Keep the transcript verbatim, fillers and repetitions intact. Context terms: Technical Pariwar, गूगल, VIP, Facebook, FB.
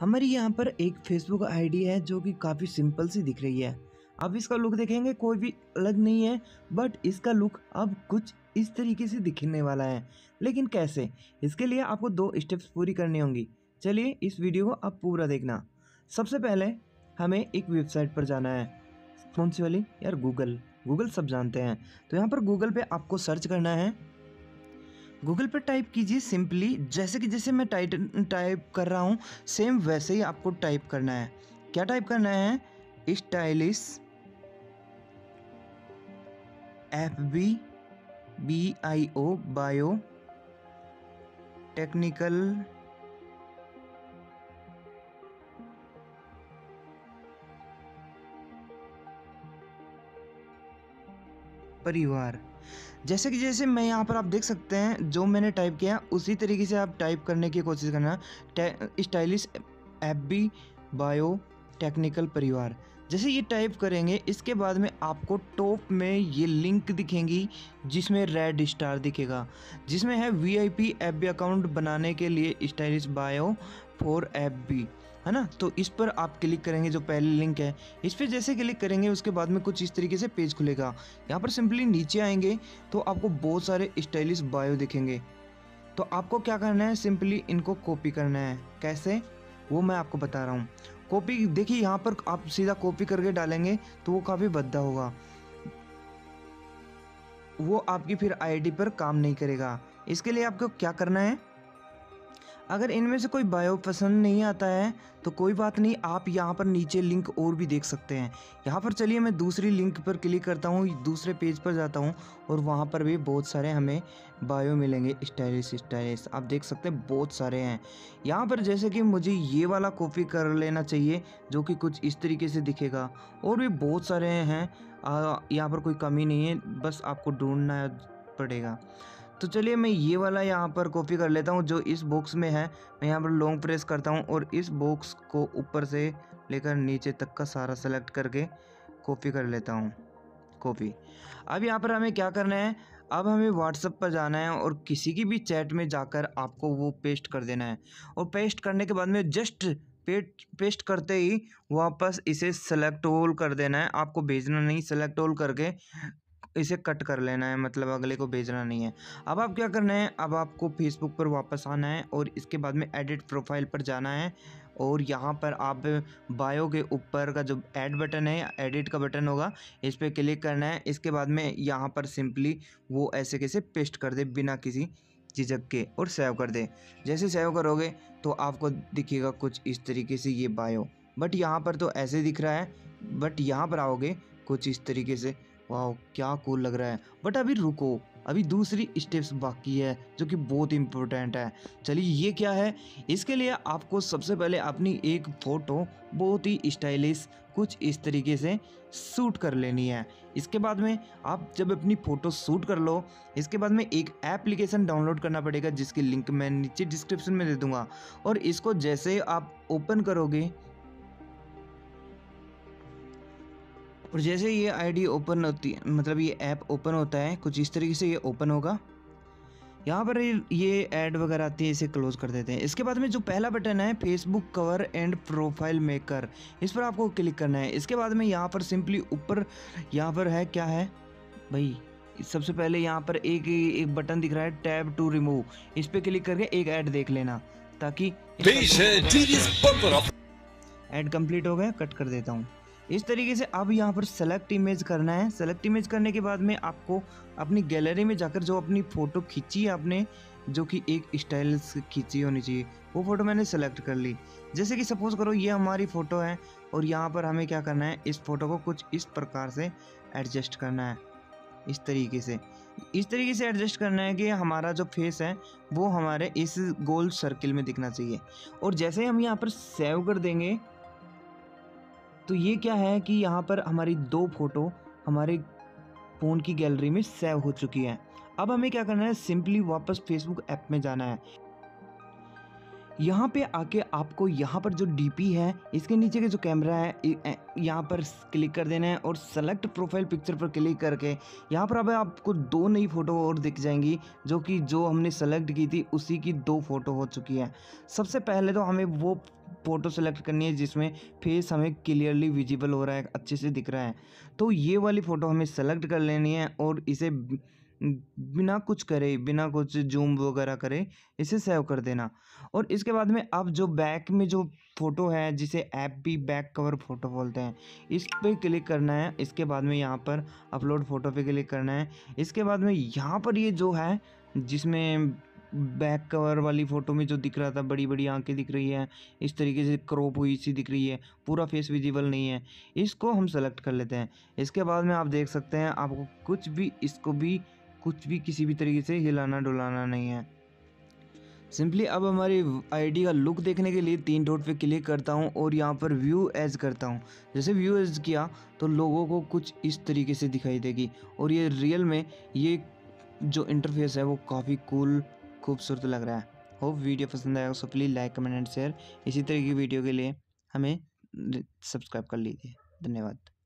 हमारी यहाँ पर एक फेसबुक आईडी है जो कि काफ़ी सिंपल सी दिख रही है। आप इसका लुक देखेंगे कोई भी अलग नहीं है, बट इसका लुक अब कुछ इस तरीके से दिखने वाला है। लेकिन कैसे, इसके लिए आपको दो स्टेप्स पूरी करनी होंगी। चलिए इस वीडियो को आप पूरा देखना। सबसे पहले हमें एक वेबसाइट पर जाना है। कौन सी वाली यार, गूगल गूगल सब जानते हैं। तो यहाँ पर गूगल पे आपको सर्च करना है। गूगल पे टाइप कीजिए सिंपली, जैसे कि जैसे मैं टाइट टाइप कर रहा हूँ सेम वैसे ही आपको टाइप करना है। क्या टाइप करना है, stylish F B B I O bio technical Parivar. जैसे कि जैसे मैं यहाँ पर आप देख सकते हैं जो मैंने टाइप किया उसी तरीके से आप टाइप करने की कोशिश करना। Stylish F B bio technical Parivar जैसे ये टाइप करेंगे, इसके बाद में आपको टॉप में ये लिंक दिखेंगी जिसमें रेड स्टार दिखेगा, जिसमें है वीआईपी एफ बी अकाउंट बनाने के लिए stylish bio for F B, है ना। तो इस पर आप क्लिक करेंगे, जो पहली लिंक है इस पर जैसे क्लिक करेंगे उसके बाद में कुछ इस तरीके से पेज खुलेगा। यहाँ पर सिंपली नीचे आएंगे तो आपको बहुत सारे स्टाइलिश बायो दिखेंगे। तो आपको क्या करना है, सिंपली इनको कॉपी करना है। कैसे वो मैं आपको बता रहा हूँ। कॉपी देखिए यहाँ पर आप सीधा कॉपी करके डालेंगे तो वो काफ़ी भद्दा होगा, वो आपकी फिर आईडी पर काम नहीं करेगा। इसके लिए आपको क्या करना है, अगर इनमें से कोई बायो पसंद नहीं आता है तो कोई बात नहीं, आप यहाँ पर नीचे लिंक और भी देख सकते हैं। यहाँ पर चलिए मैं दूसरी लिंक पर क्लिक करता हूँ, दूसरे पेज पर जाता हूँ और वहाँ पर भी बहुत सारे हमें बायो मिलेंगे स्टाइलिश स्टाइलिश आप देख सकते हैं बहुत सारे हैं। यहाँ पर जैसे कि मुझे ये वाला कॉपी कर लेना चाहिए जो कि कुछ इस तरीके से दिखेगा, और भी बहुत सारे हैं, यहाँ पर कोई कमी नहीं है, बस आपको ढूंढना पड़ेगा। तो चलिए मैं ये वाला यहाँ पर कॉपी कर लेता हूँ जो इस बॉक्स में है। मैं यहाँ पर लॉन्ग प्रेस करता हूँ और इस बॉक्स को ऊपर से लेकर नीचे तक का सारा सेलेक्ट करके कॉपी कर लेता हूँ। कॉपी। अब यहाँ पर हमें क्या करना है, अब हमें व्हाट्सएप पर जाना है और किसी की भी चैट में जाकर आपको वो पेस्ट कर देना है। और पेस्ट करने के बाद में जस्ट पेट पेस्ट करते ही वापस इसे सेलेक्ट ऑल कर देना है। आपको भेजना नहीं, सेलेक्ट ऑल करके इसे कट कर लेना है, मतलब अगले को भेजना नहीं है। अब आप क्या करना है, अब आपको फेसबुक पर वापस आना है और इसके बाद में एडिट प्रोफाइल पर जाना है और यहाँ पर आप बायो के ऊपर का जो ऐड बटन है, एडिट का बटन होगा, इस पर क्लिक करना है। इसके बाद में यहाँ पर सिंपली वो ऐसे कैसे पेस्ट कर दे बिना किसी झिझक के और सेव कर दे। जैसे सेव करोगे तो आपको दिखेगा कुछ इस तरीके से ये बायो, बट यहाँ पर तो ऐसे दिख रहा है, बट यहाँ पर आओगे कुछ इस तरीके से। वाह क्या कूल लग रहा है, बट अभी रुको, अभी दूसरी स्टेप्स बाकी है जो कि बहुत इम्पोर्टेंट है। चलिए ये क्या है, इसके लिए आपको सबसे पहले अपनी एक फ़ोटो बहुत ही स्टाइलिश कुछ इस तरीके से शूट कर लेनी है। इसके बाद में आप जब अपनी फ़ोटो शूट कर लो, इसके बाद में एक एप्लीकेशन डाउनलोड करना पड़ेगा जिसकी लिंक मैं नीचे डिस्क्रिप्शन में दे दूँगा। और इसको जैसे आप ओपन करोगे और जैसे ये आईडी ओपन होती है, मतलब ये ऐप ओपन होता है कुछ इस तरीके से ये ओपन होगा। यहाँ पर ये ऐड वगैरह आती है, इसे क्लोज कर देते हैं। इसके बाद में जो पहला बटन है Facebook cover and profile maker, इस पर आपको क्लिक करना है। इसके बाद में यहाँ पर सिंपली ऊपर यहाँ पर है, क्या है भाई, सबसे पहले यहाँ पर एक एक बटन दिख रहा है टैब टू रिमूव, इस पर क्लिक करके एक ऐड देख लेना ताकि ऐड कंप्लीट हो गया, कट कर देता हूँ। इस तरीके से अब यहाँ पर सेलेक्ट इमेज करना है। सेलेक्ट इमेज करने के बाद में आपको अपनी गैलरी में जाकर जो अपनी फ़ोटो खींची है आपने, जो कि एक स्टाइल से खींची होनी चाहिए, वो फ़ोटो मैंने सेलेक्ट कर ली। जैसे कि सपोज़ करो ये हमारी फ़ोटो है और यहाँ पर हमें क्या करना है, इस फ़ोटो को कुछ इस प्रकार से एडजस्ट करना है, इस तरीके से इस तरीके से एडजस्ट करना है कि हमारा जो फेस है वो हमारे इस गोल सर्किल में दिखना चाहिए। और जैसे हम यहाँ पर सेव कर देंगे तो ये क्या है कि यहाँ पर हमारी दो फ़ोटो हमारे फ़ोन की गैलरी में सेव हो चुकी है। अब हमें क्या करना है, सिंपली वापस फेसबुक ऐप में जाना है। यहाँ पे आके आपको यहाँ पर जो डीपी है इसके नीचे के जो कैमरा है यहाँ पर क्लिक कर देना है और सेलेक्ट प्रोफाइल पिक्चर पर क्लिक करके यहाँ पर अब आपको दो नई फ़ोटो और दिख जाएंगी, जो कि जो हमने सेलेक्ट की थी उसी की दो फ़ोटो हो चुकी है। सबसे पहले तो हमें वो फ़ोटो सेलेक्ट करनी है जिसमें फेस हमें क्लियरली विजिबल हो रहा है, अच्छे से दिख रहा है, तो ये वाली फ़ोटो हमें सेलेक्ट कर लेनी है और इसे बिना कुछ करे, बिना कुछ जूम वगैरह करे इसे सेव कर देना। और इसके बाद में आप जो बैक में जो फ़ोटो है जिसे ऐप भी बैक कवर फ़ोटो बोलते हैं, इस पर क्लिक करना है। इसके बाद में यहाँ पर अपलोड फ़ोटो पे क्लिक करना है। इसके बाद में यहाँ पर ये जो है जिसमें बैक कवर वाली फ़ोटो में जो दिख रहा था, बड़ी बड़ी आंखें दिख रही है, इस तरीके से क्रॉप हुई सी दिख रही है, पूरा फेस विजिबल नहीं है, इसको हम सेलेक्ट कर लेते हैं। इसके बाद में आप देख सकते हैं आपको कुछ भी, इसको भी कुछ भी किसी भी तरीके से हिलाना डुलाना नहीं है। सिंपली अब हमारी आईडी का लुक देखने के लिए तीन डॉट पे क्लिक करता हूँ और यहाँ पर व्यू एज करता हूँ। जैसे व्यू एज किया तो लोगों को कुछ इस तरीके से दिखाई देगी और ये रियल में ये जो इंटरफेस है वो काफ़ी कूल खूबसूरत लग रहा है। होप वीडियो पसंद आया, so please like comment and share. इसी तरह की वीडियो के लिए हमें सब्सक्राइब कर लीजिए। धन्यवाद।